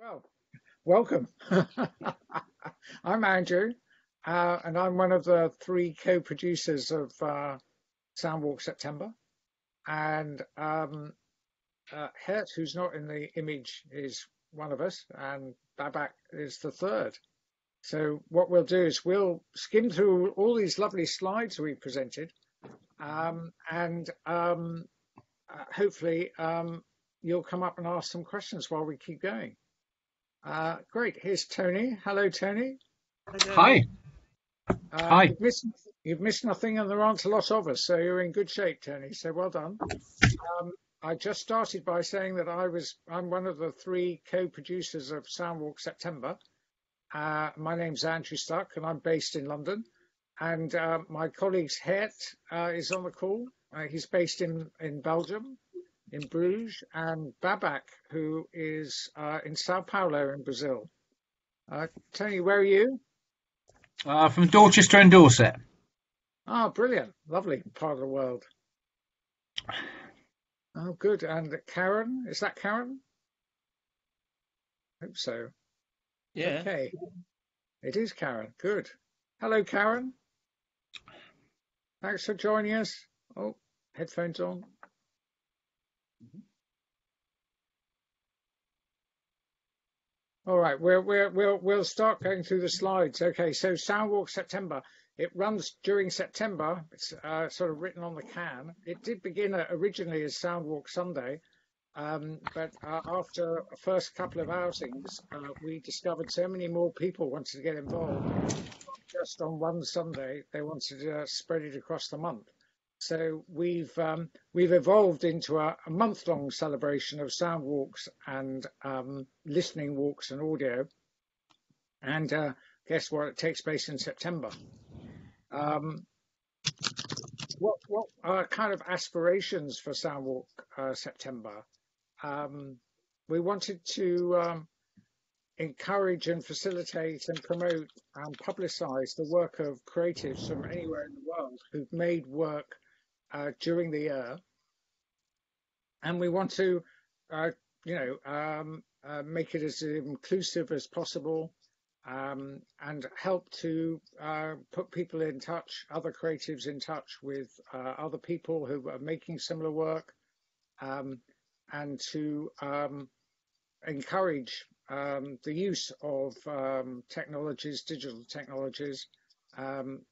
Well, welcome. I'm Andrew, and I'm one of the three co-producers of Soundwalk September. And Hert, who's not in the image, is one of us, and Babak is the third. So what we'll do is we'll skim through all these lovely slides we presented, hopefully you'll come up and ask some questions while we keep going. Great, here's Tony. Hello, Tony. Hi. Hi. You've missed nothing, and there aren't a lot of us, so you're in good shape, Tony, so well done. I just started by saying that I'm one of the three co-producers of Soundwalk September. My name's Andrew Stuck, and I'm based in London, and my colleague Hert is on the call. He's based in Belgium, in Bruges, and Babak, who is in Sao Paulo in Brazil. Tony, where are you? From Dorchester in Dorset. Ah, brilliant. Lovely part of the world. Oh, good. And Karen, is that Karen? I hope so. Yeah. Okay. It is Karen. Good. Hello, Karen. Thanks for joining us. Oh, headphones on. All right, we'll start going through the slides. Okay, so Soundwalk September, it runs during September. It's sort of written on the can. It did begin originally as Soundwalk Sunday, but after the first couple of outings, we discovered so many more people wanted to get involved. Not just on one Sunday, they wanted to spread it across the month. So we've evolved into a month-long celebration of sound walks and listening walks and audio. And guess what? It takes place in September. What are kind of aspirations for Soundwalk September? We wanted to encourage and facilitate and promote and publicise the work of creatives from anywhere in the world who've made work during the year, and we want to make it as inclusive as possible, and help to put people in touch, other creatives in touch with other people who are making similar work, and to encourage the use of technologies, digital technologies, to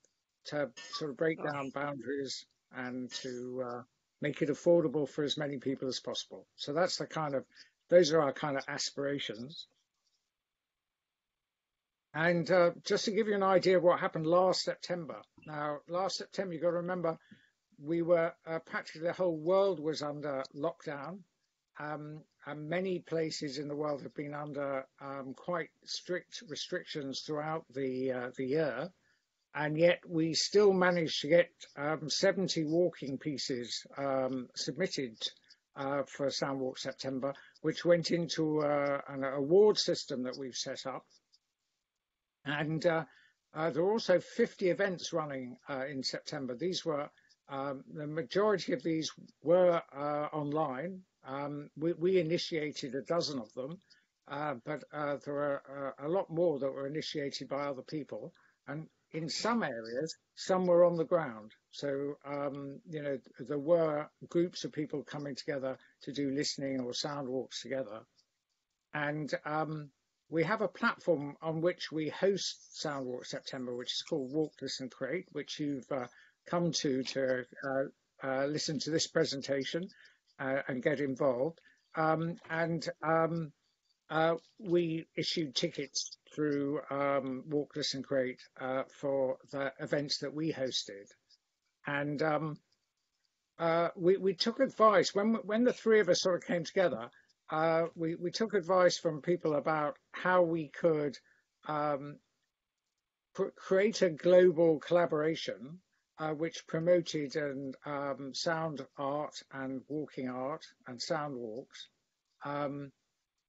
sort of break down boundaries and to make it affordable for as many people as possible. So that's the kind of, those are our kind of aspirations. And just to give you an idea of what happened last September. Now, last September, you've got to remember, we were practically the whole world was under lockdown, and many places in the world have been under quite strict restrictions throughout the year. And yet we still managed to get 70 walking pieces submitted for Soundwalk September, which went into an award system that we've set up. And there were also 50 events running in September. These were, the majority of these were online. We initiated a dozen of them, but there were a lot more that were initiated by other people. And in some areas, some were on the ground. So, you know, there were groups of people coming together to do listening or sound walks together. And we have a platform on which we host Soundwalk September, which is called Walk, Listen, Create, which you've come to listen to this presentation and get involved. We issue tickets through Walk, Listen, Create for the events that we hosted. And we took advice when the three of us sort of came together. We took advice from people about how we could create a global collaboration which promoted and sound art and walking art and sound walks.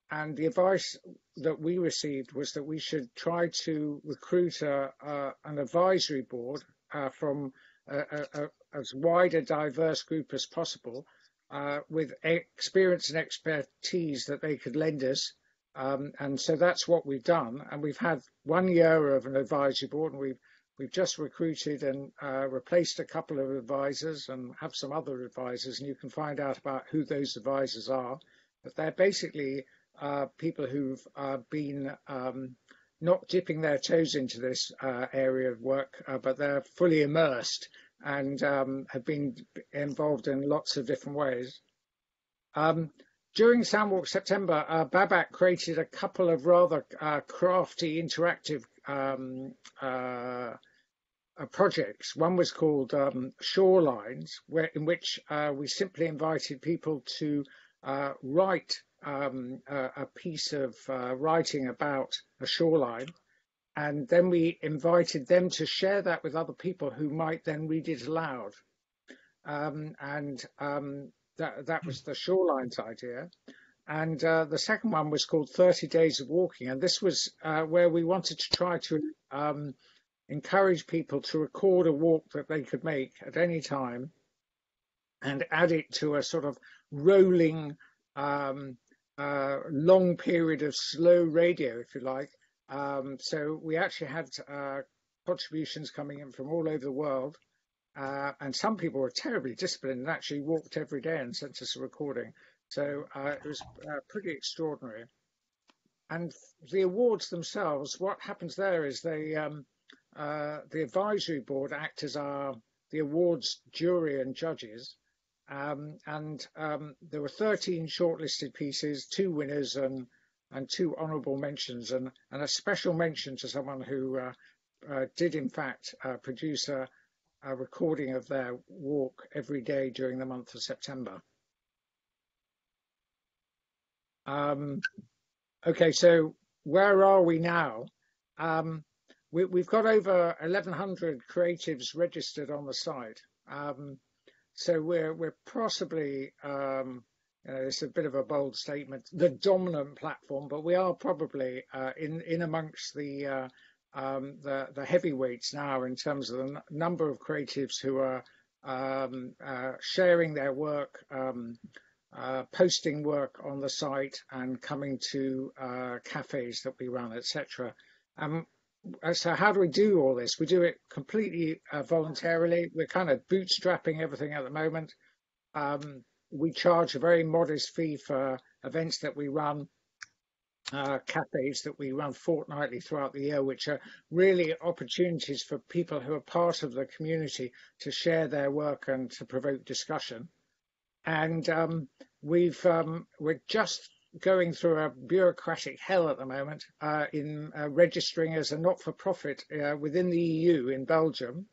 And the advice that we received was that we should try to recruit an advisory board from as wide a diverse group as possible, with experience and expertise that they could lend us And so that's what we've done. And we've had 1 year of an advisory board, and we've just recruited and replaced a couple of advisors and have some other advisors, and you can find out about who those advisors are. But they're basically people who've been not dipping their toes into this area of work, but they're fully immersed and have been involved in lots of different ways. During Soundwalk September, Babak created a couple of rather crafty interactive projects. One was called Shorelines, in which we simply invited people to write a piece of writing about a shoreline, and then we invited them to share that with other people who might then read it aloud. That was the Shorelines idea. And the second one was called 30 Days of Walking. And this was where we wanted to try to encourage people to record a walk that they could make at any time and add it to a sort of rolling, long period of slow radio, if you like. So we actually had contributions coming in from all over the world. And some people were terribly disciplined and actually walked every day and sent us a recording. So it was pretty extraordinary. And the awards themselves, what happens there is the advisory board act as the awards jury and judges. There were 13 shortlisted pieces, 2 winners and 2 honourable mentions, and a special mention to someone who did in fact produce a recording of their walk every day during the month of September. Okay, so where are we now? We've got over 1,100 creatives registered on the site. So we're possibly, you know, it's a bit of a bold statement, the dominant platform, but we are probably in amongst the heavyweights now in terms of the number of creatives who are sharing their work, posting work on the site, and coming to cafes that we run, etc. So how do we do all this? We do it completely voluntarily. We're kind of bootstrapping everything at the moment. We charge a very modest fee for events that we run, cafes that we run fortnightly throughout the year, which are really opportunities for people who are part of the community to share their work and to provoke discussion. And we're just going through a bureaucratic hell at the moment in registering as a not-for-profit within the EU in Belgium.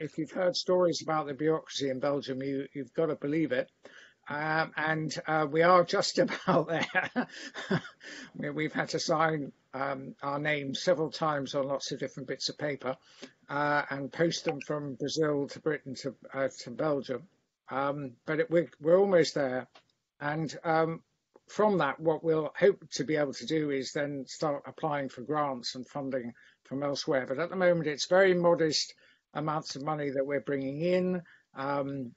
If you've heard stories about the bureaucracy in Belgium, you've got to believe it. We are just about there. We've had to sign our names several times on lots of different bits of paper and post them from Brazil to Britain to Belgium. But we're almost there. And from that, what we'll hope to be able to do is then start applying for grants and funding from elsewhere. But at the moment, it's very modest amounts of money that we're bringing in. And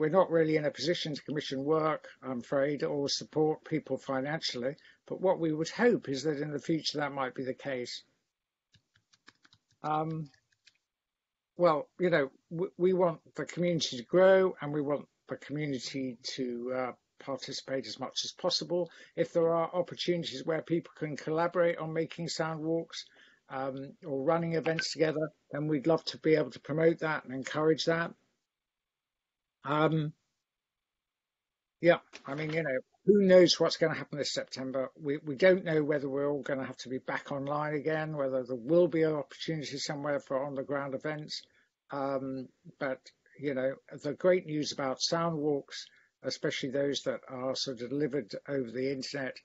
we're not really in a position to commission work, I'm afraid, or support people financially. But what we would hope is that in the future that might be the case. Well, you know, we want the community to grow, and we want the community to participate as much as possible. If there are opportunities where people can collaborate on making sound walks or running events together, then we'd love to be able to promote that and encourage that. Yeah, I mean, you know, who knows what's going to happen this September? We don't know whether we're all going to have to be back online again, whether there will be an opportunity somewhere for on-the-ground events. But, you know, the great news about sound walks, especially those that are sort of delivered over the internet,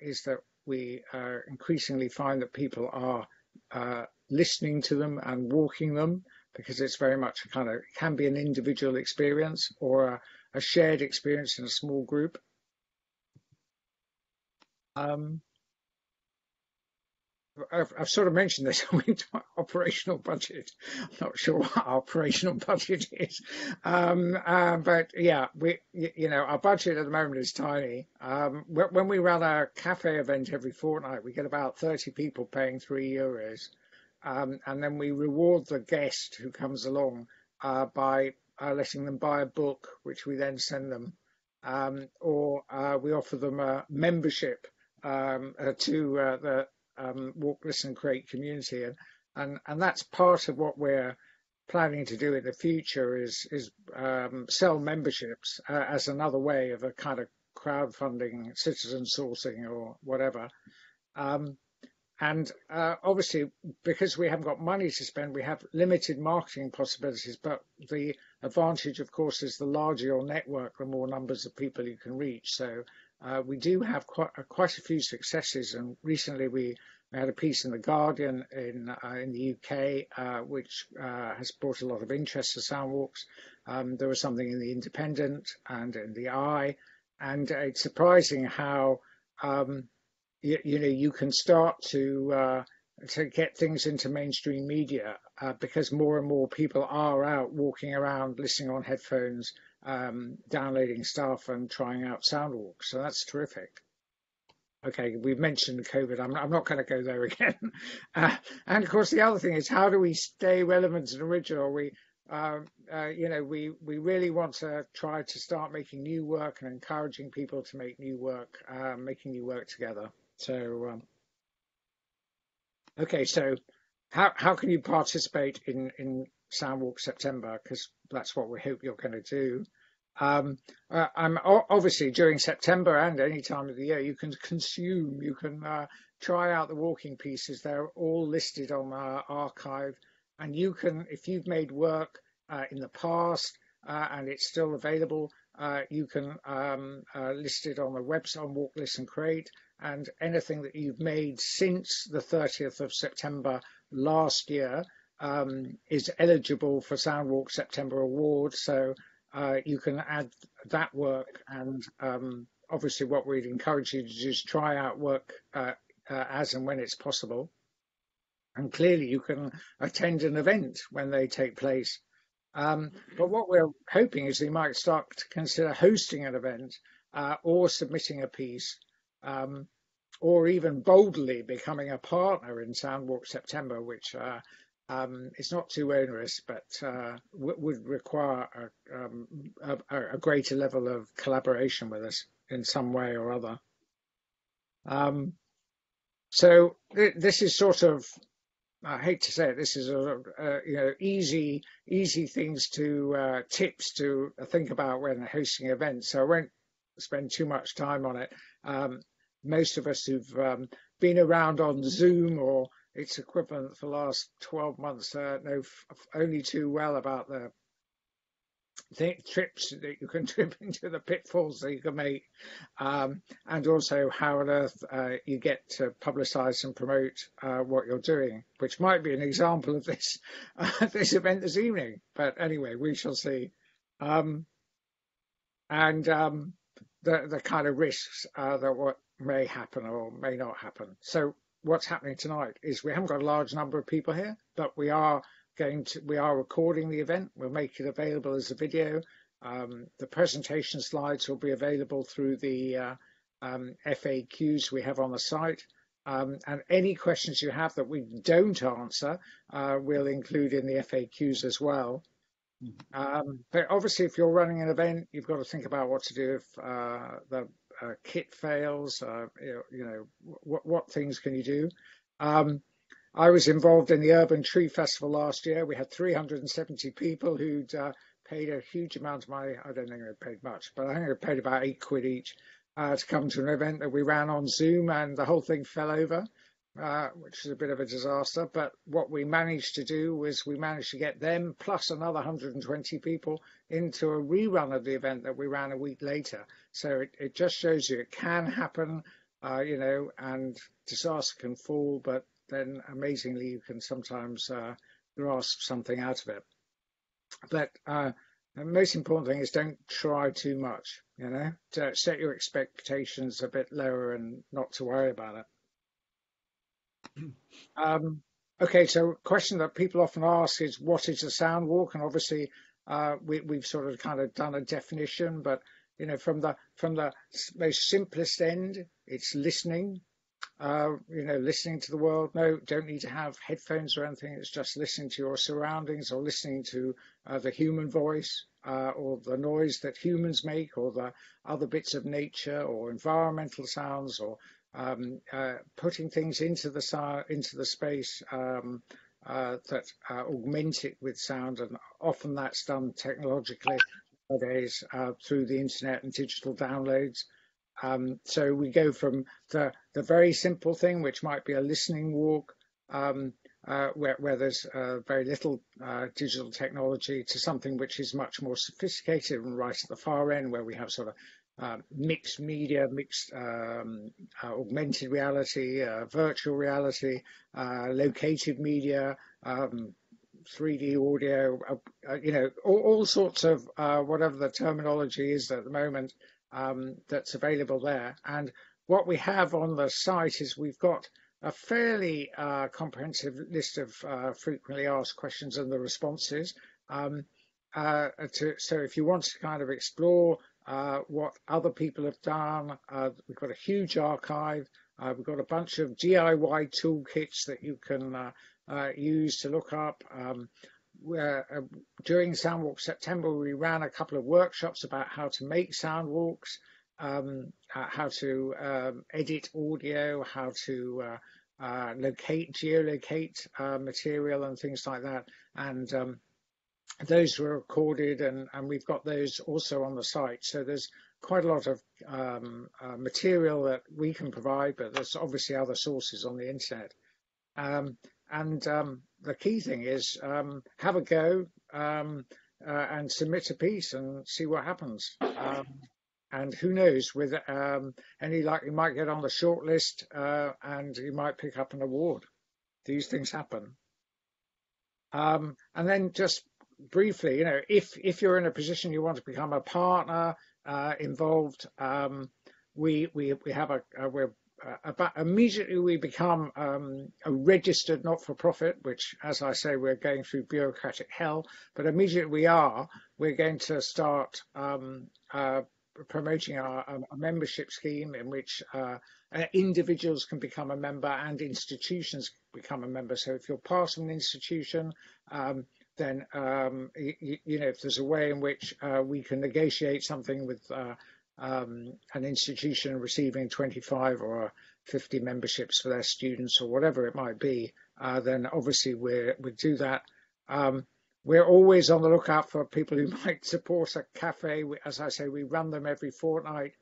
is that we increasingly find that people are listening to them and walking them, because it's very much a kind of, it can be an individual experience or a shared experience in a small group. I've sort of mentioned this, I went to my operational budget. I'm not sure what our operational budget is, but yeah, our budget at the moment is tiny. When we run our cafe event every fortnight, we get about 30 people paying €3, and then we reward the guest who comes along by letting them buy a book, which we then send them, or we offer them a membership to the Walk, Listen, Create community, and that's part of what we're planning to do in the future is sell memberships as another way of a kind of crowdfunding, citizen sourcing, or whatever. And obviously, because we haven't got money to spend, we have limited marketing possibilities, but the advantage, of course, is the larger your network, the more numbers of people you can reach. So we do have quite a few successes, and recently we had a piece in The Guardian in the UK, which has brought a lot of interest to Soundwalks. There was something in The Independent and in The Eye, and it's surprising how you can start to get things into mainstream media because more and more people are out walking around, listening on headphones, downloading stuff and trying out Soundwalks, so that's terrific. Okay, we've mentioned COVID. I'm not going to go there again. And of course, the other thing is, how do we stay relevant and original? We really want to try to start making new work and encouraging people to make new work, making new work together. So, okay, so how can you participate in Soundwalk September, because that's what we hope you're going to do. I'm obviously during September and any time of the year, you can consume, you can try out the walking pieces. They're all listed on our archive, and you can, if you've made work in the past and it's still available, you can list it on the website on Walk, Listen, Create, and anything that you've made since the 30th of September last year is eligible for Soundwalk September Award, so you can add that work. And obviously, what we'd encourage you to do is try out work as and when it's possible. And clearly, you can attend an event when they take place. But what we're hoping is that you might start to consider hosting an event, or submitting a piece, or even boldly becoming a partner in Soundwalk September, which it's not too onerous, but would require a greater level of collaboration with us in some way or other. So this is sort of, I hate to say it, this is easy things to tips to think about when hosting events. So I won't spend too much time on it. Most of us who've been around on Zoom or its equivalent for the last 12 months know only too well about the trips that you can trip into, the pitfalls that you can make, and also how on earth you get to publicize and promote what you're doing, which might be an example of this this event this evening, but anyway, we shall see. And the kind of risks that what may happen or may not happen. So what's happening tonight is we haven't got a large number of people here, but we are recording the event. We'll make it available as a video. The presentation slides will be available through the FAQs we have on the site, and any questions you have that we don't answer we'll include in the FAQs as well. But obviously, if you're running an event, you've got to think about what to do if the kit fails, what things can you do? I was involved in the Urban Tree Festival last year. We had 370 people who'd paid a huge amount of money. I don't think they paid much, but I think they paid about £8 each to come to an event that we ran on Zoom, and the whole thing fell over, which is a bit of a disaster. But what we managed to do was we managed to get them plus another 120 people into a rerun of the event that we ran a week later. So it just shows you it can happen, and disaster can fall, but then amazingly you can sometimes grasp something out of it. But the most important thing is don't try too much, to set your expectations a bit lower and not to worry about it. Okay, so question that people often ask is, what is a sound walk? And obviously we've sort of kind of done a definition, but you know, from the most simplest end, it's listening. You know, listening to the world. No, don't need to have headphones or anything. It's just listening to your surroundings, or listening to the human voice, or the noise that humans make, or the other bits of nature, or environmental sounds, or putting things into the space that augment it with sound. And often that's done technologically nowadays through the internet and digital downloads. So we go from the very simple thing, which might be a listening walk, where there's very little digital technology, to something which is much more sophisticated and right at the far end, where we have sort of mixed media, mixed augmented reality, virtual reality, located media, 3D audio, you know, all sorts of whatever the terminology is at the moment. That's available there. And what we have on the site is we've got a fairly comprehensive list of frequently asked questions and the responses. So if you want to kind of explore what other people have done, we've got a huge archive. We've got a bunch of DIY toolkits that you can use to look up. During Soundwalk September, we ran a couple of workshops about how to make sound walks, how to edit audio, how to geolocate material and things like that. And those were recorded, and we've got those also on the site. So there's quite a lot of material that we can provide, but there's obviously other sources on the internet. The key thing is have a go and submit a piece and see what happens. And who knows, with any luck, you might get on the shortlist and you might pick up an award. These things happen. And then just briefly, you know, if you're in a position you want to become a partner involved, we have immediately we become a registered not-for-profit, which, as I say, we're going through bureaucratic hell, but immediately we're going to start promoting a membership scheme in which individuals can become a member and institutions can become a member. So if you're part of an institution, then, you know, if there's a way in which we can negotiate something with an institution receiving 25 or 50 memberships for their students or whatever it might be, then obviously we do that. We're always on the lookout for people who might support a cafe. As I say, we run them every fortnight.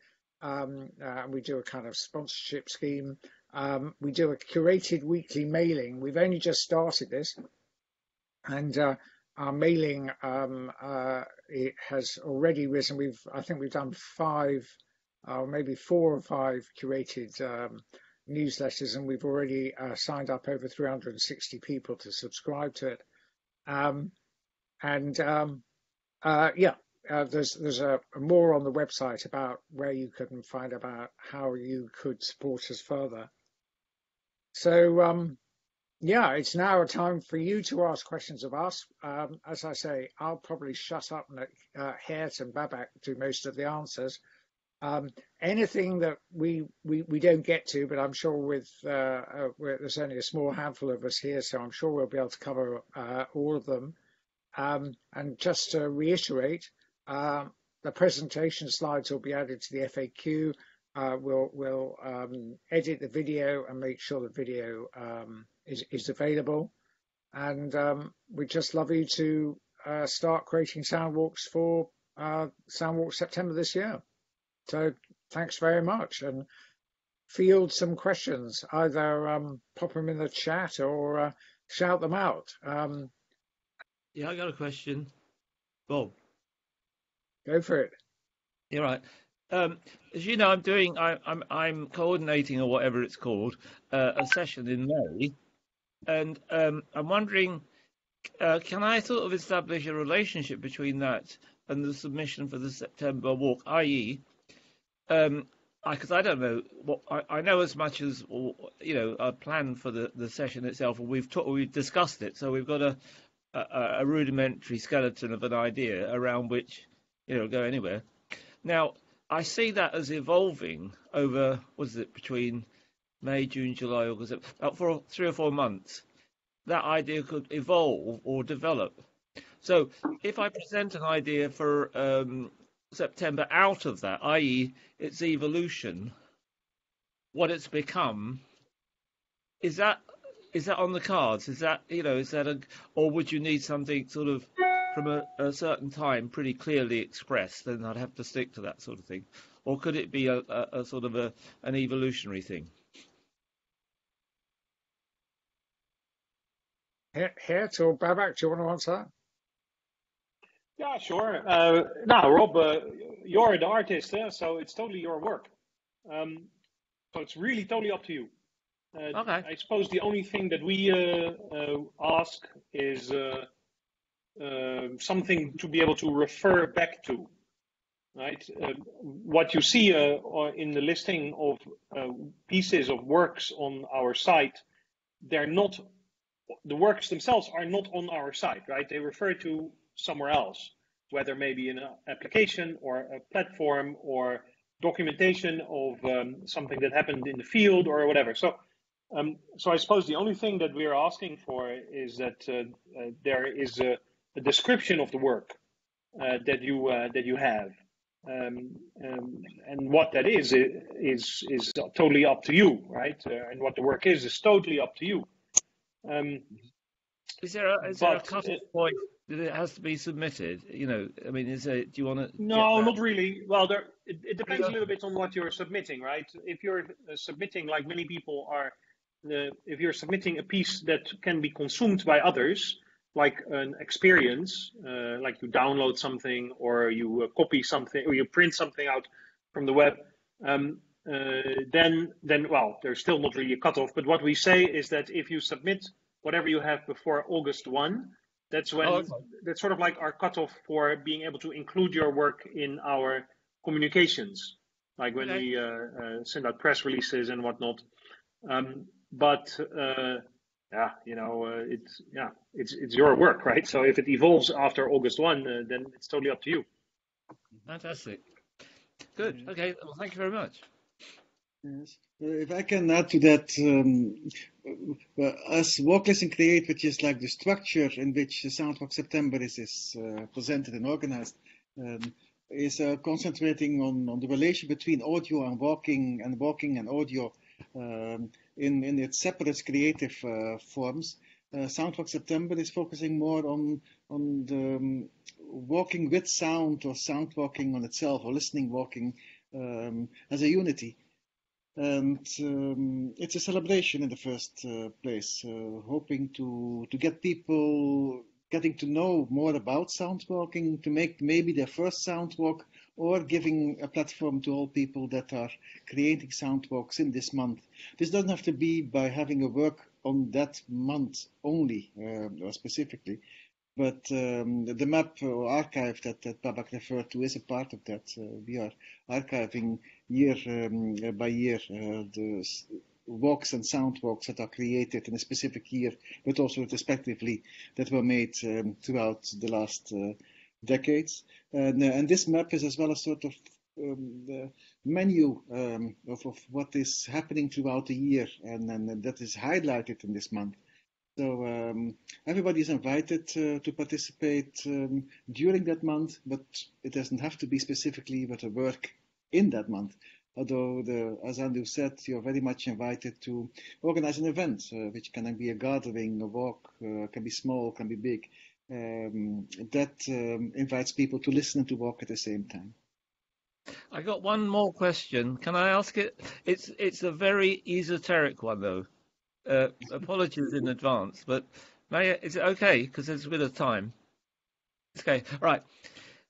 We do a kind of sponsorship scheme. We do a curated weekly mailing. We've only just started this, and our mailing it has already risen. I think we've done five, maybe four or five curated newsletters, and we've already signed up over 360 people to subscribe to it. There's more on the website about where you can find about how you could support us further. So. Yeah, it's now a time for you to ask questions of us. As I say, I'll probably shut up and let Hert and Babak do most of the answers. Anything that we don't get to, but I'm sure with there's only a small handful of us here, so I'm sure we'll be able to cover all of them. And just to reiterate, the presentation slides will be added to the FAQ. We'll edit the video and make sure the video is available, and we'd just love you to start creating sound walks for Soundwalk September this year. So thanks very much, and field some questions, either pop them in the chat or shout them out. Yeah, I got a question, Bob. Go for it. You're right. As you know, I'm coordinating, or whatever it's called, a session in May, and I'm wondering, can I sort of establish a relationship between that and the submission for the September walk, i.e. because I don't know what I know as much as, you know, a plan for the session itself, and we've discussed it, so we've got a rudimentary skeleton of an idea around which, you know, go anywhere. Now I see that as evolving over, what is it, between May, June, July, August, for 3 or 4 months. That idea could evolve or develop. So if I present an idea for September out of that, i.e. its evolution, what it's become, is that on the cards? Is that, you know, is that a, or would you need something sort of from a certain time pretty clearly expressed, and I'd have to stick to that sort of thing? Or could it be a sort of an evolutionary thing? Hert or Babak, do you want to answer that? Yeah, sure. Now, Rob, you're an artist, so it's totally your work. So it's really totally up to you. Okay. I suppose the only thing that we ask is something to be able to refer back to, right? What you see in the listing of pieces of works on our site, they're not, the works themselves are not on our site, right? They refer to somewhere else, whether maybe an application or a platform or documentation of something that happened in the field or whatever. So, so I suppose the only thing that we're asking for is that there is a description of the work that you have, and what that is totally up to you, right? And what the work is totally up to you. Is there a cut-off point that it has to be submitted? You know, I mean, do you want to? No, not really. Well, it depends a little bit on what you're submitting, right? If you're submitting, like many people are, if you're submitting a piece that can be consumed by others, like an experience, like you download something or you copy something or you print something out from the web, then well, there's still not really a cutoff. But what we say is that if you submit whatever you have before August 1, that's when that's sort of like our cutoff for being able to include your work in our communications, like when we send out press releases and whatnot. Yeah, you know, it's your work, right? So if it evolves after August 1, then it's totally up to you. Fantastic. Good. Okay. Well, thank you very much. Yes. If I can add to that, as Walk, Listen, Create, which is like the structure in which Soundwalk September is presented and organized, is concentrating on the relation between audio and walking and audio in its separate creative forms. Soundwalk September is focusing more on the walking with sound, or sound walking on itself, or listening walking as a unity. And it's a celebration in the first place, hoping to get people getting to know more about sound walking, to make maybe their first sound walk, or giving a platform to all people that are creating sound walks in this month. This doesn't have to be by having a work on that month only, or specifically, but the map or archive that Babak referred to is a part of that. We are archiving year by year the walks and sound walks that are created in a specific year, but also retrospectively that were made throughout the last decades. And this map is as well a sort of the menu of what is happening throughout the year, and that is highlighted in this month. So everybody is invited to participate during that month, but it doesn't have to be specifically with a work in that month. Although, as Andrew said, you're very much invited to organize an event, which can be a gathering, a walk, can be small, can be big. That invites people to listen and to walk at the same time. I got one more question. Can I ask it? It's a very esoteric one, though. Apologies in advance, but is it okay? Because it's a bit of time. It's okay, right.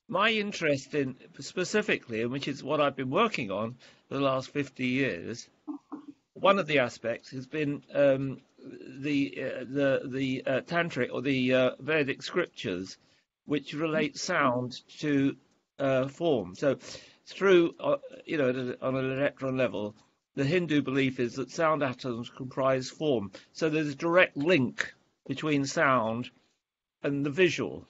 My interest in specifically, and which is what I've been working on for the last 50 years, one of the aspects has been the tantric or the Vedic scriptures, which relate sound to form. So through, you know, on an electron level, the Hindu belief is that sound atoms comprise form. So there's a direct link between sound and the visual.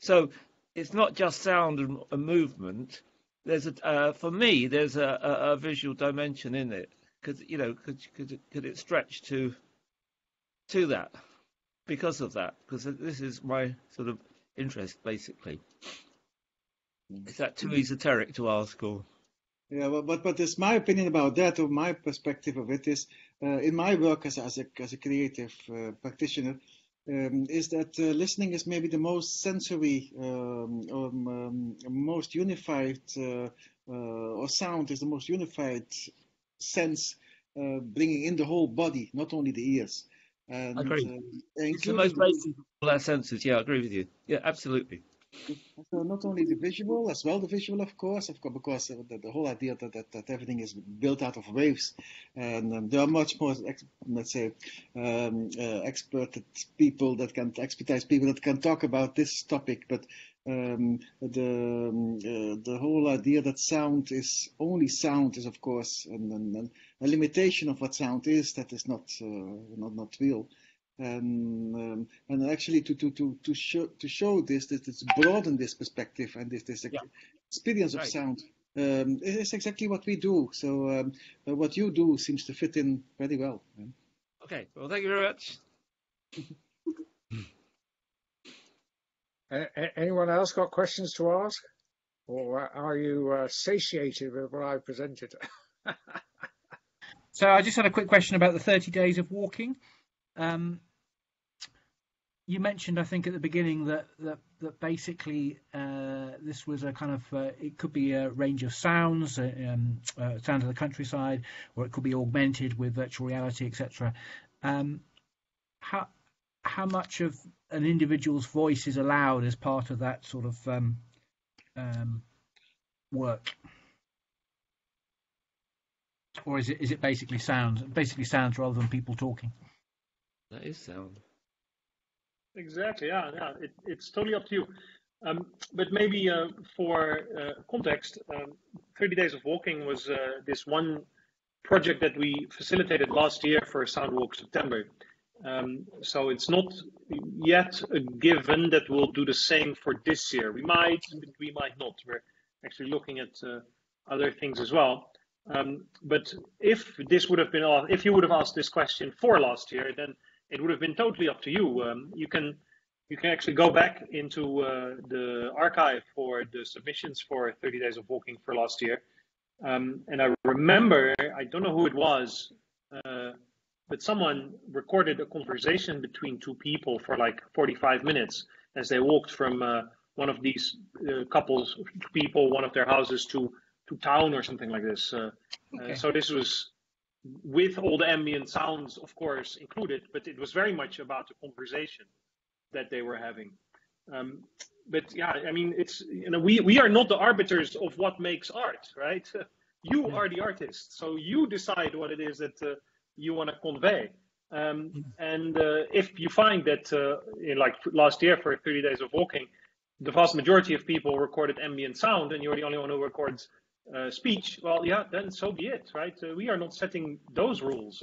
So it's not just sound and movement. There's a, for me, there's a visual dimension in it, because, you know, could it stretch to that because of that? Because this is my sort of interest, basically. Is that too esoteric to ask, or? Yeah, but it's my opinion about that, or my perspective of it is, in my work as a creative practitioner, is that listening is maybe the most sensory, most unified, or sound is the most unified sense, bringing in the whole body, not only the ears. And, I agree. It's the most basic of all our senses. Yeah, I agree with you. Yeah, absolutely. So not only the visual, as well the visual, of course because the whole idea that everything is built out of waves, and there are much more, let's say, expertise people that can talk about this topic, but the whole idea that sound is only sound is, of course, and a limitation of what sound is that is not real. And actually to show this, to broaden this perspective and this experience of sound, is exactly what we do. So what you do seems to fit in very well. Yeah. Okay, well, thank you very much. Anyone else got questions to ask, or are you satiated with what I presented? So I just had a quick question about the 30 days of walking. You mentioned, I think, at the beginning that basically this was a kind of it could be a range of sounds, sound of the countryside, or it could be augmented with virtual reality, etc. How much of an individual's voice is allowed as part of that sort of work? Or is it basically sounds rather than people talking? That is sound. Exactly. Yeah. It's totally up to you. But maybe for context, 30 Days of Walking was this one project that we facilitated last year for Soundwalk September. So it's not yet a given that we'll do the same for this year. We might not. We're actually looking at other things as well. But if you would have asked this question for last year, then it would have been totally up to you. You can actually go back into the archive for the submissions for 30 Days of Walking for last year. And I remember, I don't know who it was, but someone recorded a conversation between two people for like 45 minutes as they walked from one of these couples, people, one of their houses to town or something like this. So this was with all the ambient sounds, of course, included, but it was very much about the conversation that they were having. But yeah, I mean, it's, you know, we are not the arbiters of what makes art, right? You are the artist, so you decide what it is that you want to convey. And if you find that, like last year for 30 Days of Walking, the vast majority of people recorded ambient sound, and you're the only one who records speech, well, yeah, then so be it, right? We are not setting those rules.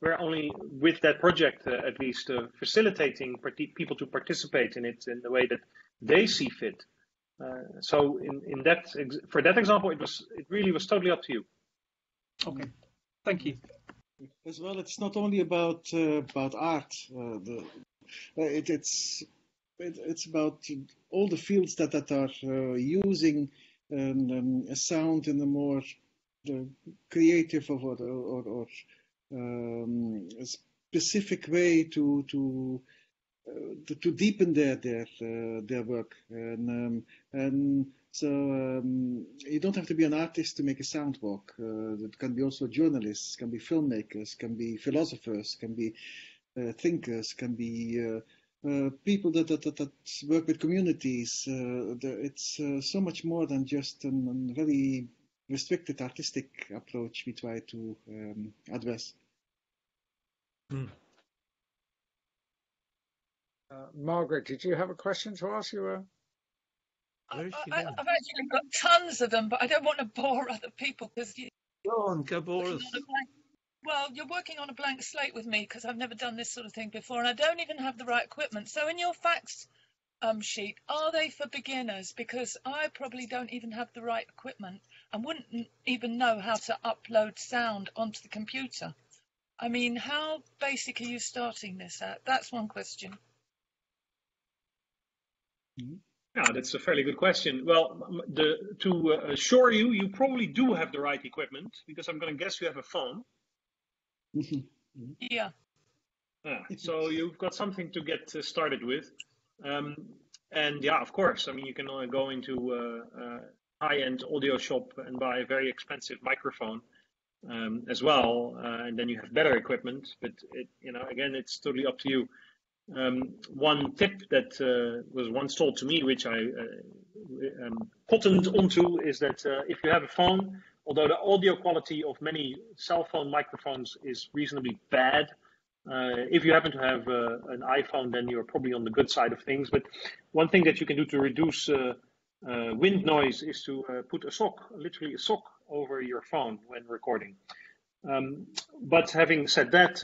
We're only, with that project at least, facilitating people to participate in it in the way that they see fit. So in that, for that example, it really was totally up to you. Okay, thank you. As well, it's not only about art. It's about all the fields that are using a sound in a more creative or a specific way to deepen their work, and so you don't have to be an artist to make a sound walk. It can be also journalists, can be filmmakers, can be philosophers, can be thinkers, can be people that work with communities. It's so much more than just a very restricted artistic approach we try to address. Margaret, did you have a question to ask? You were Where is she now? I've actually got tons of them, but I don't want to bore other people because you. Go on, go bore us. Well, you're working on a blank slate with me because I've never done this sort of thing before, and I don't even have the right equipment. So, in your facts sheet, are they for beginners? Because I probably don't even have the right equipment and wouldn't even know how to upload sound onto the computer. I mean, how basic are you starting this at? That's one question. Yeah, that's a fairly good question. Well, to assure you, you probably do have the right equipment because I'm going to guess you have a phone. Yeah. Yeah. So you've got something to get started with. And yeah, of course, I mean, you can go into a high-end audio shop and buy a very expensive microphone as well. And then you have better equipment, but it, you know, again, it's totally up to you. One tip that was once told to me, which I cottoned onto, is that if you have a phone, although the audio quality of many cell phone microphones is reasonably bad, if you happen to have an iPhone, then you're probably on the good side of things. But one thing that you can do to reduce wind noise is to put a sock, literally a sock, over your phone when recording. But having said that,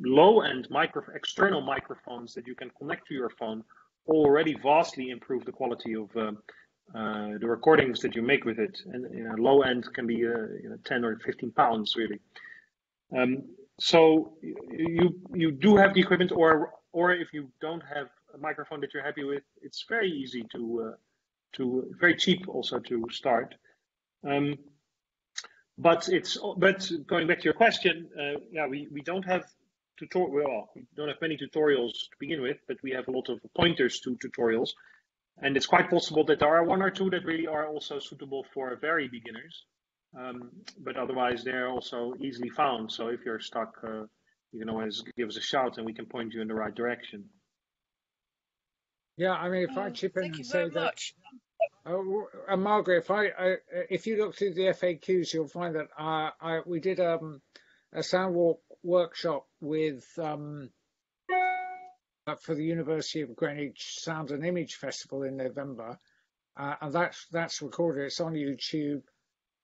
low-end external microphones that you can connect to your phone already vastly improve the quality of the recordings that you make with it. And you know, low-end can be 10 or 15 pounds, really. So you do have the equipment, or if you don't have a microphone that you're happy with, it's very easy to very cheap also to start. But going back to your question, yeah, we don't have we don't have many tutorials to begin with, but we have a lot of pointers to tutorials, and it's quite possible that there are one or two that really are also suitable for very beginners. But otherwise, they're also easily found. So if you're stuck, you can always give us a shout, and we can point you in the right direction. Yeah, I mean, if I chip in and say that, Margaret, if you look through the FAQs, you'll find that we did a Soundwalk workshop with for the University of Greenwich Sound and Image Festival in November, and that's recorded. It's on YouTube.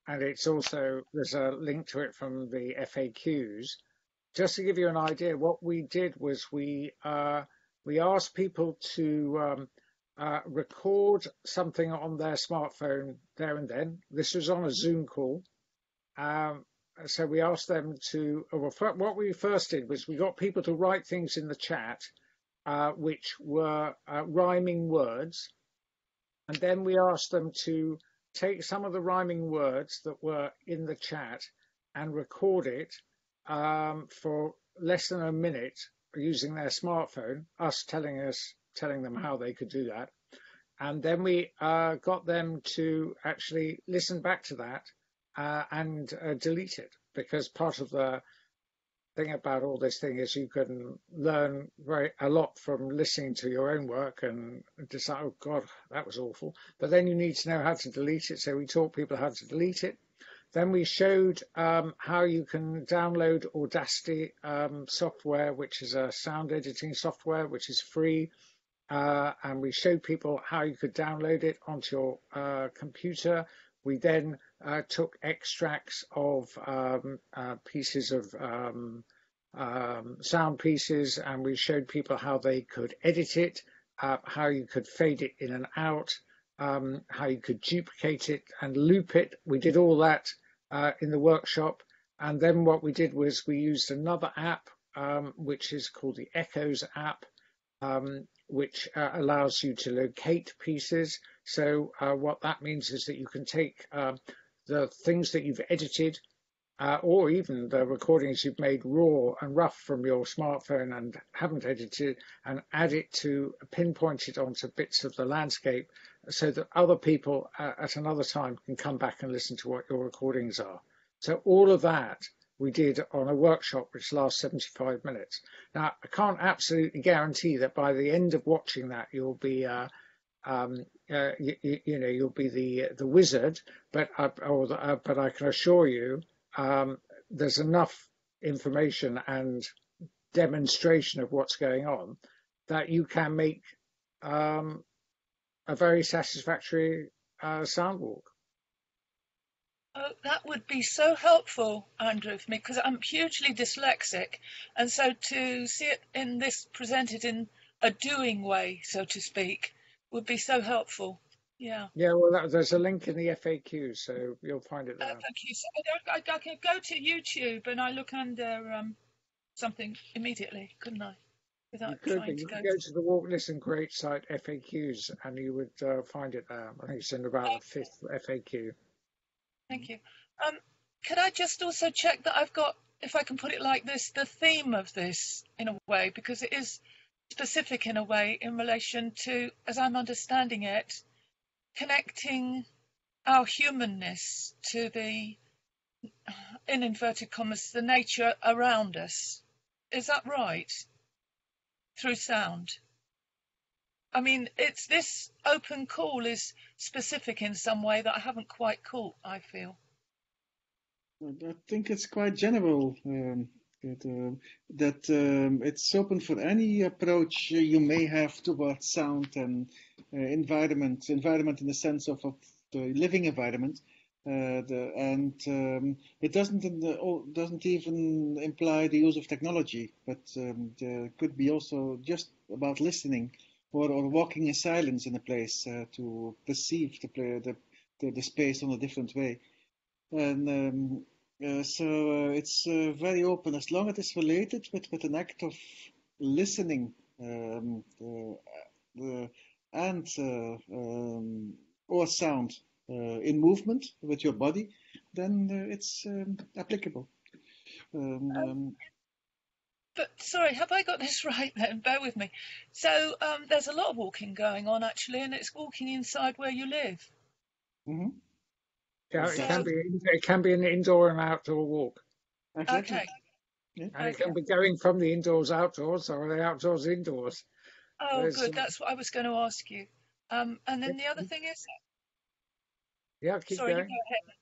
And it's also, there's a link to it from the FAQs. Just to give you an idea, what we did was we asked people to record something on their smartphone there and then. This was on a Zoom call. So we asked them to, what we first did was we got people to write things in the chat, which were rhyming words. And then we asked them to take some of the rhyming words that were in the chat and record it for less than a minute using their smartphone, telling them how they could do that. And then we got them to actually listen back to that and delete it, because part of the thing about all this thing is you can learn a lot from listening to your own work and decide, oh God, that was awful. But then you need to know how to delete it. So we taught people how to delete it. Then we showed how you can download Audacity software, which is a sound editing software, which is free. And we showed people how you could download it onto your computer. We then took extracts of pieces of sound pieces, and we showed people how they could edit it, how you could fade it in and out, how you could duplicate it and loop it. We did all that in the workshop. And then what we did was we used another app, which is called the Echoes app, which allows you to locate pieces. So what that means is that you can take the things that you've edited or even the recordings you've made raw and rough from your smartphone and haven't edited, and add it to, pinpoint it onto bits of the landscape so that other people at another time can come back and listen to what your recordings are. So all of that we did on a workshop which lasts 75 minutes. Now, I can't absolutely guarantee that by the end of watching that you'll be you'll be the wizard, but I can assure you there's enough information and demonstration of what's going on that you can make a very satisfactory sound walk. Oh, that would be so helpful, Andrew, for me, because I'm hugely dyslexic, and so to see it in this presented in a doing way, so to speak, would be so helpful. Yeah. Yeah, well, there's a link in the FAQ, so you'll find it there. Thank you. So I could go to YouTube and I look under something immediately, couldn't I? Without trying to go to the Walk, Listen, Create site FAQs, and you would find it there. I think it's in about the fifth FAQ. Thank you. Could I just also check that I've got, if I can put it like this, the theme of this in a way, because it is specific in a way in relation to, as I'm understanding it, connecting our humanness to the, in inverted commas, the nature around us. Is that right? Through sound. I mean, it's this open call is specific in some way that I haven't quite caught, I feel. I think it's quite general, that it's open for any approach you may have towards sound and environment in the sense of the living environment. It doesn't even imply the use of technology, but there could be also just about listening. Or walking in silence in a place to perceive the space in a different way. And so it's very open, as long as it's related with an act of listening or sound in movement with your body, then it's applicable. But sorry, have I got this right then? Bear with me. So there's a lot of walking going on actually, and it's walking inside where you live. Mm-hmm. Yeah, so it can be an indoor and outdoor walk. Exactly. Okay. Yeah. And it can be going from the indoors outdoors, or the outdoors indoors. Oh, good. That's what I was going to ask you. And then the other thing is. Yeah, keep sorry, going. You go ahead.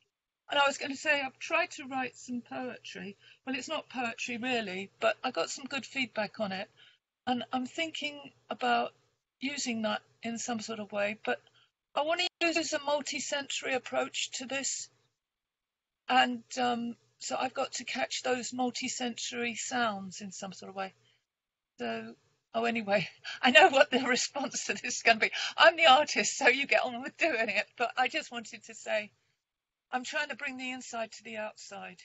And I was going to say, I've tried to write some poetry. Well, it's not poetry really, but I got some good feedback on it. And I'm thinking about using that in some sort of way, but I want to use a multi-sensory approach to this. And so I've got to catch those multi-sensory sounds in some sort of way. So, oh, anyway, I know what the response to this is going to be. I'm the artist, so you get on with doing it, but I just wanted to say, I'm trying to bring the inside to the outside.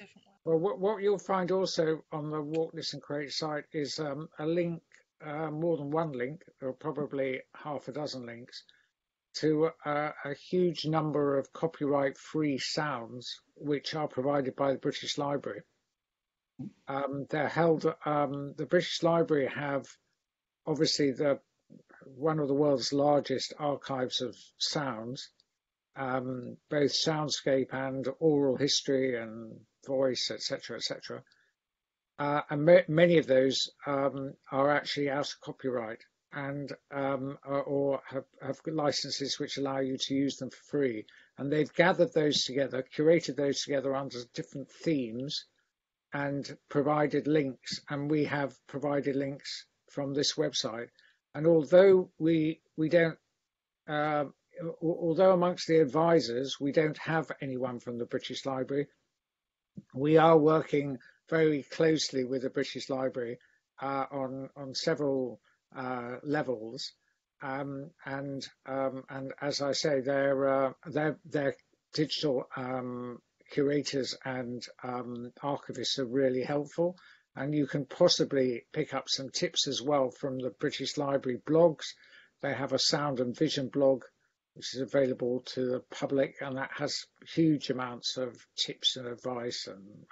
Different way. Well, what you'll find also on the Walk, Listen, Create site is a link, more than one link, or probably half a dozen links, to a huge number of copyright-free sounds which are provided by the British Library. They're held. The British Library have obviously one of the world's largest archives of sounds. Both soundscape and oral history and voice, etc., etc. And many of those are actually out of copyright and or have licenses which allow you to use them for free. And they've gathered those together, curated those together under different themes and provided links. And we have provided links from this website. And although we don't... although amongst the advisors, we don't have anyone from the British Library, we are working very closely with the British Library on several levels. And as I say, their digital curators and archivists are really helpful. And you can possibly pick up some tips as well from the British Library blogs. They have a sound and vision blog, which is available to the public, and that has huge amounts of tips and advice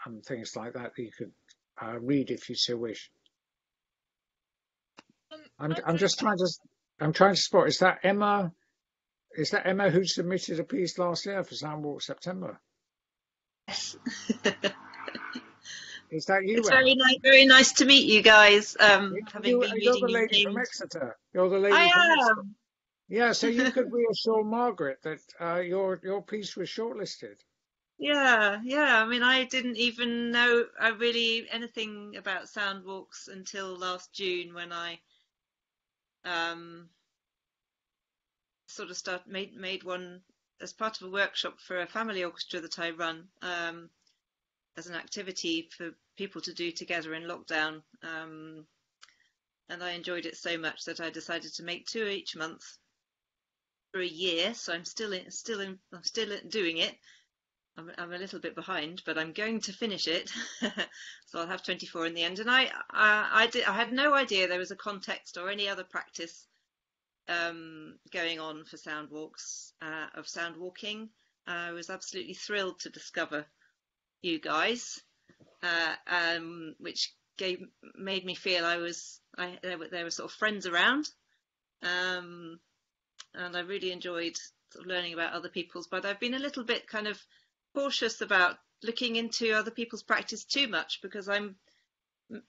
and things like that you could read if you so wish. I'm trying to spot, is that Emma? Is that Emma who submitted a piece last year for Soundwalk September? Yes. Is that you? It's very nice to meet you guys. You're the lady from Exeter. You're the lady from Exeter. Yeah, so you could reassure Margaret that your piece was shortlisted. Yeah. I mean, I didn't even know really anything about sound walks until last June when I sort of made one as part of a workshop for a family orchestra that I run as an activity for people to do together in lockdown. And I enjoyed it so much that I decided to make two each month for a year. So I'm still doing it. I'm a little bit behind, but I'm going to finish it. So I'll have 24 in the end. And I had no idea there was a context or any other practice going on for sound walks, of sound walking. I was absolutely thrilled to discover you guys, which made me feel there were sort of friends around, and I really enjoyed sort of learning about other people's. But I've been a little bit kind of cautious about looking into other people's practice too much, because I'm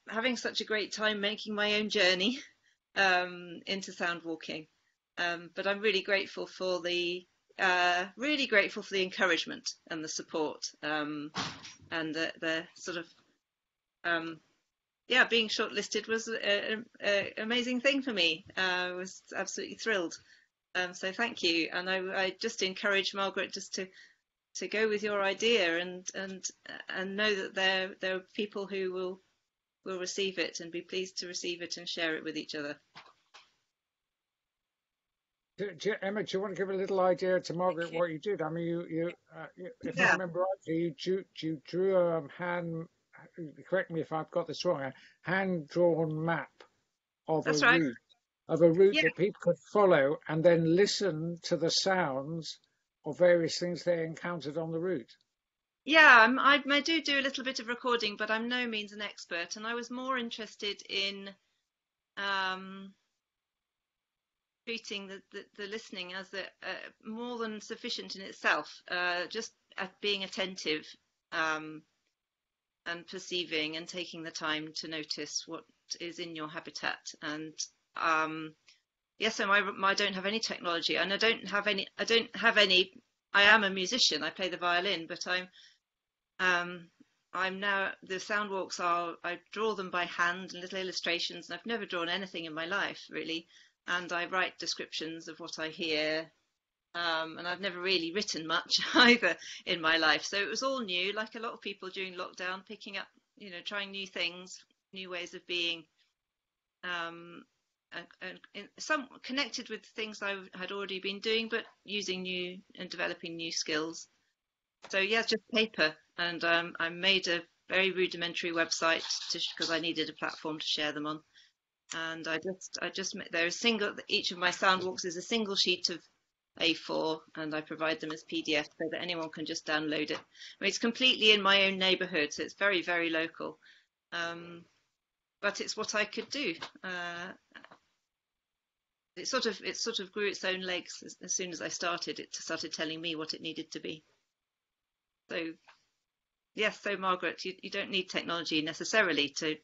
having such a great time making my own journey into sound walking. But I'm really grateful for the encouragement and the support, and the sort of yeah, being shortlisted was an amazing thing for me. I was absolutely thrilled. So thank you. And I just encourage Margaret just to go with your idea and know that there are people who will receive it and be pleased to receive it and share it with each other. Emma, do you want to give a little idea to Margaret what you did? I mean, if I remember rightly, you drew a hand. Correct me if I've got this wrong. A hand-drawn map of a route that people could follow, and then listen to the sounds of various things they encountered on the route. Yeah, I do a little bit of recording, but I'm no means an expert, and I was more interested in treating the listening as more than sufficient in itself. Just being attentive. And perceiving and taking the time to notice what is in your habitat. And yes, I don't have any technology, and I don't have any. I am a musician. I play the violin, but I'm now, the sound walks are, I draw them by hand and little illustrations, and I've never drawn anything in my life really. And I write descriptions of what I hear. And I've never really written much either in my life. So it was all new, like a lot of people during lockdown, picking up, trying new things, new ways of being, and some connected with things I had already been doing, but using new and developing new skills. So yeah, it's just paper. And I made a very rudimentary website because I needed a platform to share them on. And each of my sound walks is a single sheet of A4, and I provide them as PDF so that anyone can just download it. I mean, it's completely in my own neighbourhood, so it's very, very local. But it's what I could do. It sort of grew its own legs as soon as I started. It started telling me what it needed to be. So, yes. So Margaret, you don't need technology necessarily to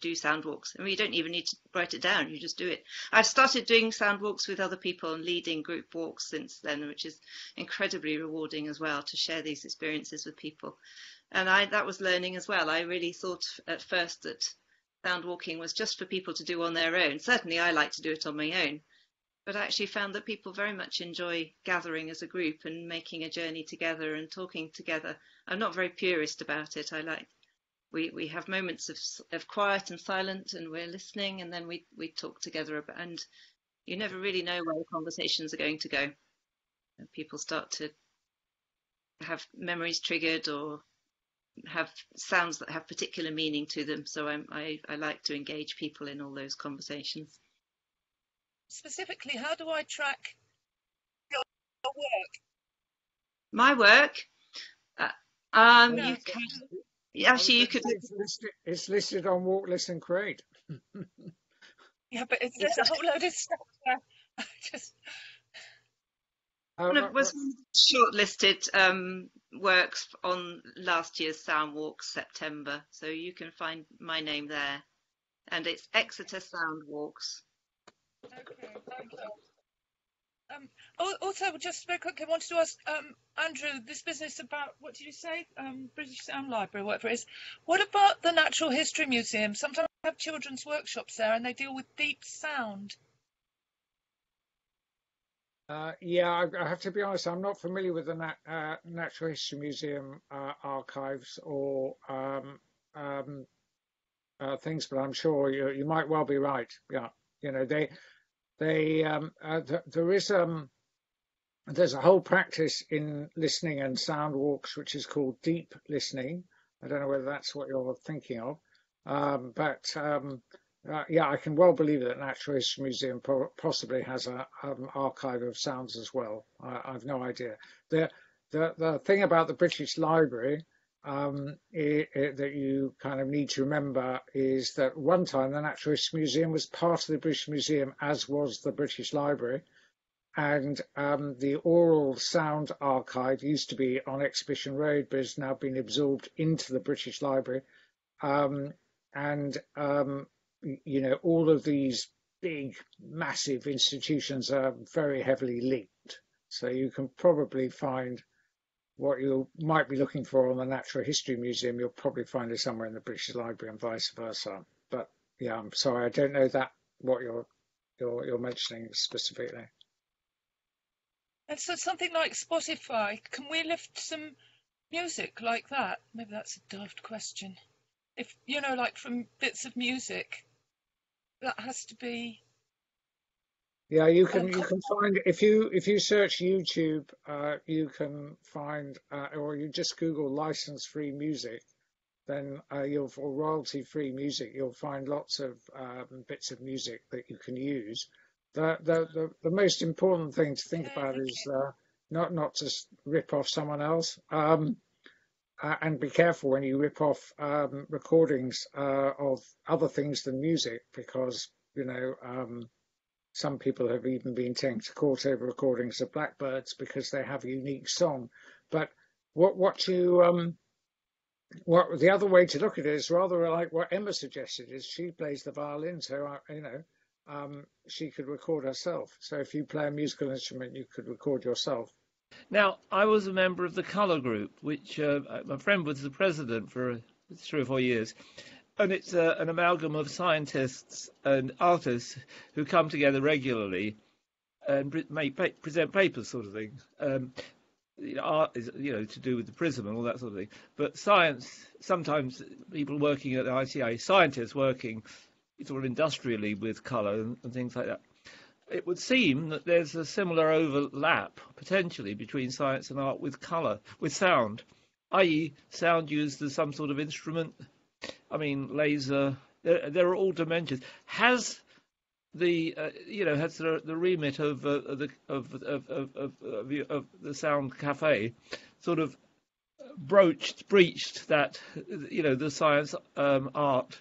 do sound walks. I mean, you don't even need to write it down. You just do it. I've started doing sound walks with other people and leading group walks since then, which is incredibly rewarding as well, to share these experiences with people. And that was learning as well. I really thought at first that sound walking was just for people to do on their own. Certainly, I like to do it on my own, but I actually found that people very much enjoy gathering as a group and making a journey together and talking together. I'm not very purist about it. I like, we have moments of quiet and silent, and we're listening, and then we talk together about, and you never really know where conversations are going to go. And people start to have memories triggered or have sounds that have particular meaning to them. So I like to engage people in all those conversations. Specifically, how do I track your work? My work? It's listed on Walk, Listen, Create. Yeah, but there's a whole load of stuff there. One of shortlisted works on last year's Soundwalk September, so you can find my name there. And it's Exeter Sound Walks. Okay, thank you. Also, just very quickly, I wanted to ask Andrew, this business about, what did you say, British Sound Library, whatever it is, what about the Natural History Museum? Sometimes I have children's workshops there and they deal with deep sound. Yeah, I have to be honest, I'm not familiar with the Natural History Museum archives or things, but I'm sure you might well be right. Yeah, you know, there's a whole practice in listening and sound walks which is called deep listening. I don't know whether that's what you're thinking of, yeah, I can well believe that Natural History Museum possibly has an archive of sounds as well. I've no idea. The thing about the British Library that you kind of need to remember is that one time the Natural History Museum was part of the British Museum, as was the British Library. And the Oral Sound Archive used to be on Exhibition Road, but has now been absorbed into the British Library. You know, all of these big, massive institutions are very heavily linked. So you can probably find what you might be looking for on the Natural History Museum. You'll probably find it somewhere in the British Library and vice versa. But yeah, I'm sorry, I don't know that what you're mentioning specifically. And so something like Spotify, can we lift some music like that? Maybe that's a daft question. If, you know, like from bits of music, that has to be. Yeah, you can find, if you search YouTube, you can find, or you just Google license-free music, then you'll, or royalty-free music, you'll find lots of bits of music that you can use. The most important thing to think about is not to rip off someone else. And be careful when you rip off recordings of other things than music, because, you know, some people have even been taken to court over recordings of blackbirds because they have a unique song. But what the other way to look at it is rather like what Emma suggested, is she plays the violin, so, you know, she could record herself. So if you play a musical instrument, you could record yourself. Now, I was a member of the Colour Group, which my friend was the president for 3 or 4 years, and it's an amalgam of scientists and artists who come together regularly and present papers, sort of thing. You know, art is, you know, to do with the prism and all that sort of thing. But science, sometimes people working at the ICA, scientists working sort of industrially with colour and things like that. It would seem that there's a similar overlap, potentially, between science and art with colour, with sound, i.e. sound used as some sort of instrument. I mean, laser, there are all dimensions. Has the, you know, has the remit of the Sound Cafe sort of breached that, you know, the science, art,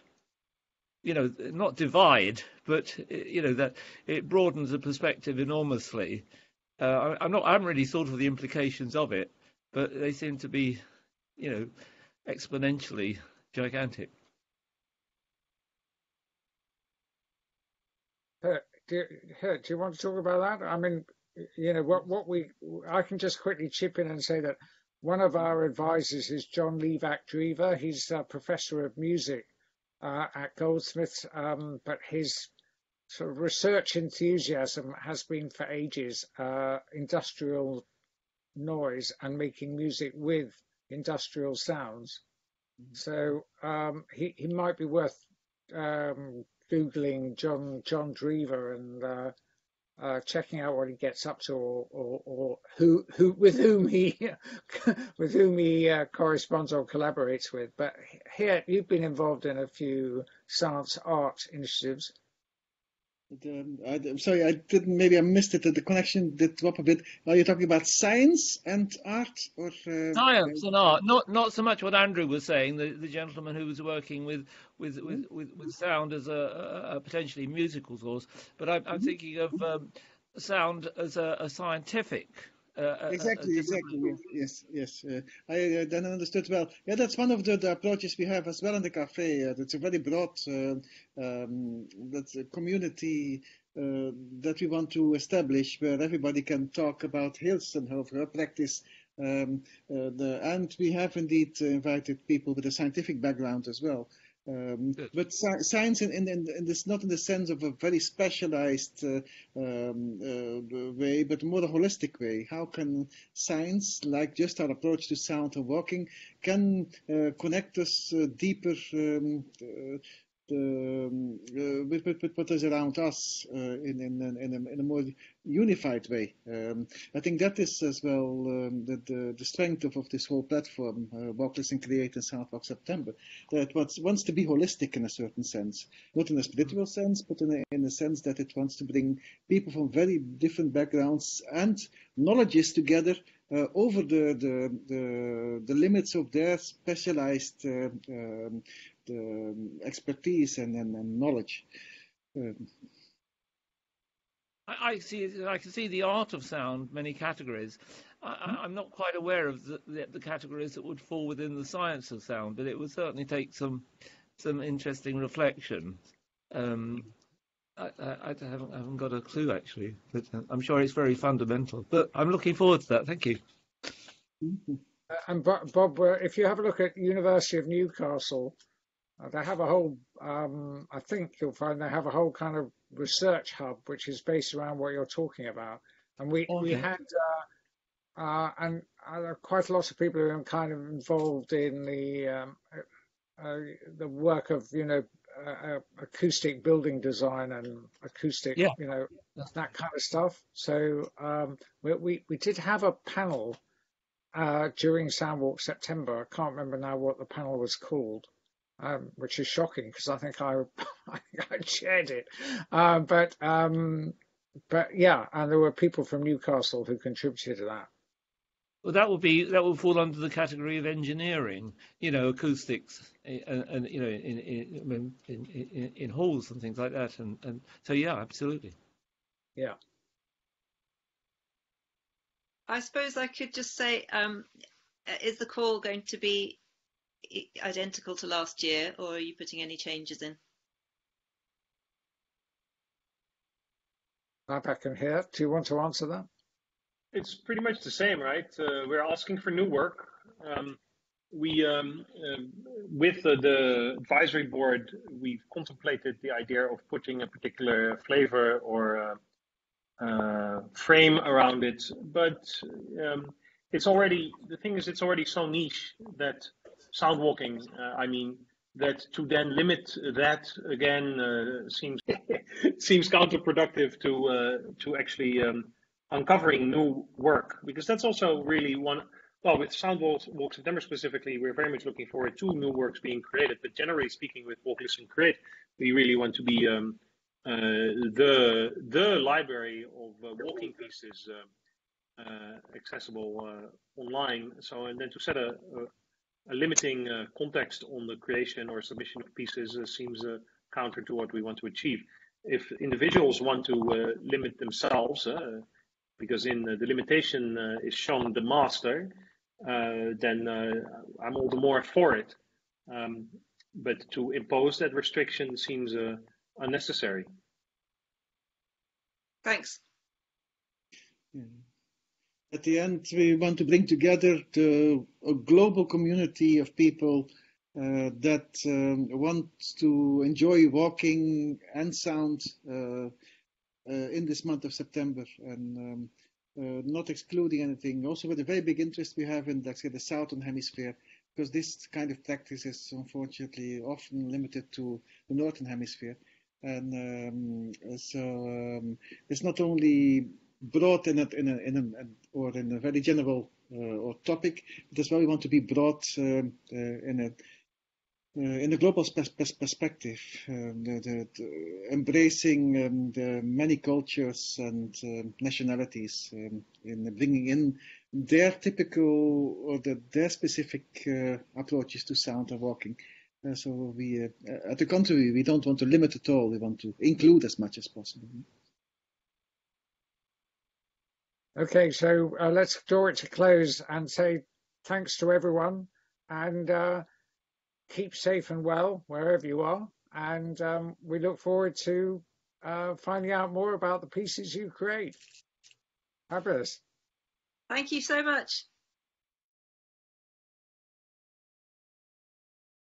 you know, not divide, but, you know, that it broadens the perspective enormously. I haven't really thought of the implications of it, but they seem to be, you know, exponentially gigantic. Hert, do you want to talk about that? I mean, you know, I can just quickly chip in and say that one of our advisors is John Levack Dreever. He's a professor of music at Goldsmiths, but his sort of research enthusiasm has been for ages industrial noise and making music with industrial sounds. Mm-hmm. So he might be worth Googling John Dreever and checking out what he gets up to, or with whom he corresponds or collaborates with. But here, you've been involved in a few science art initiatives. I'm sorry, I didn't. Maybe I missed it. The connection did drop a bit. Are you talking about science and art, or science and art? Not so much what Andrew was saying. The gentleman who was working with sound as a potentially musical source, but I'm thinking of sound as a scientific. Exactly. Yes. I then understood well. Yeah, that's one of the approaches we have as well in the cafe. That's a very broad that's a community that we want to establish, where everybody can talk about Hills and her practice. And we have indeed invited people with a scientific background as well. But science, and it's not in the sense of a very specialized way, but more a holistic way. How can science, like just our approach to sound and walking, can connect us deeper with what is around us in a more unified way? I think that is as well the strength of this whole platform, Walk, Listen, Create and Soundwalk September, that wants to be holistic in a certain sense, not in a spiritual sense, but in a sense that it wants to bring people from very different backgrounds and knowledges together over the limits of their specialized expertise and knowledge. I can see the art of sound, many categories. I'm not quite aware of the categories that would fall within the science of sound, but it would certainly take some interesting reflection. I haven't got a clue, actually, but I'm sure it's very fundamental. But I'm looking forward to that. Thank you. And Bob, if you have a look at University of Newcastle, they have a whole, I think you'll find they have a whole kind of research hub, which is based around what you're talking about. And we had quite a lot of people who are kind of involved in the work of, you know, acoustic building design and acoustic, you know, that kind of stuff. So we did have a panel during Soundwalk September. I can't remember now what the panel was called, which is shocking because I think I chaired it. But yeah, and there were people from Newcastle who contributed to that. Well, that would fall under the category of engineering, you know, acoustics, and you know, in halls and things like that, and so yeah, absolutely. Yeah. I suppose I could just say, is the call going to be identical to last year, or are you putting any changes in? Babak and Hert, do you want to answer that? It's pretty much the same, right? We're asking for new work. With the advisory board, we've contemplated the idea of putting a particular flavor or frame around it, but it's already, the thing is, it's already so niche that sound walking, that to then limit that again seems counterproductive to actually uncovering new work, because that's also really one. Well, with Soundwalk September specifically, we're very much looking forward to new works being created. But generally speaking, with Walk, Listen, Create, we really want to be the library of walking pieces accessible online. So, and then to set a limiting context on the creation or submission of pieces seems counter to what we want to achieve. If individuals want to limit themselves, because in the limitation is shown the master, then I'm all the more for it. But to impose that restriction seems unnecessary. Thanks. Yeah. At the end, we want to bring together a global community of people that want to enjoy walking and sound in this month of September, and not excluding anything. Also with a very big interest we have in, let's say, the Southern Hemisphere, because this kind of practice is unfortunately often limited to the Northern Hemisphere. And so it's not only brought in a very general or topic, but as well we want to be brought in a global perspective, embracing the many cultures and nationalities, in bringing in their typical or their specific approaches to sound and walking. So we, at the contrary, we don't want to limit at all. We want to include as much as possible. Okay, so let's draw it to close and say thanks to everyone, and keep safe and well wherever you are, and we look forward to finding out more about the pieces you create. Fabulous. Thank you so much.